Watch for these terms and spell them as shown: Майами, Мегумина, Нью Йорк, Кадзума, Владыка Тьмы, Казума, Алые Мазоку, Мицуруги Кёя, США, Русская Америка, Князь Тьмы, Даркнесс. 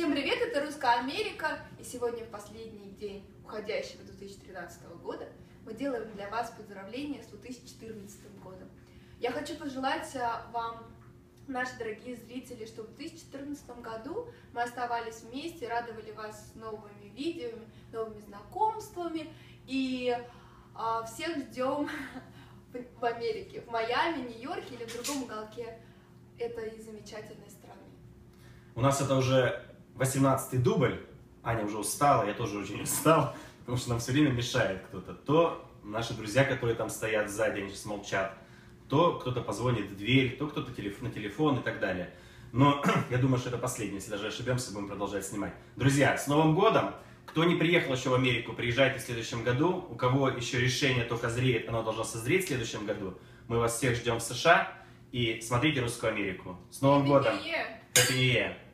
Всем привет, это Русская Америка, и сегодня, в последний день уходящего 2013 года, мы делаем для вас поздравления с 2014 годом. Я хочу пожелать вам, наши дорогие зрители, чтобы в 2014 году мы оставались вместе, радовали вас новыми видео, новыми знакомствами, и всех ждем в Америке, в Майами, Нью-Йорке или в другом уголке этой замечательной страны. У нас это уже 18-й дубль, Аня уже устала, я тоже очень устал, потому что нам все время мешает кто-то. То наши друзья, которые там стоят сзади, они сейчас молчат, то кто-то позвонит в дверь, то кто-то на телефон и так далее. Но я думаю, что это последнее, если даже ошибемся, будем продолжать снимать. Друзья, с Новым годом! Кто не приехал еще в Америку, приезжайте в следующем году. У кого еще решение только зреет, оно должно созреть в следующем году. Мы вас всех ждем в США. И смотрите Русскую Америку. С Новым годом! Happy New Year!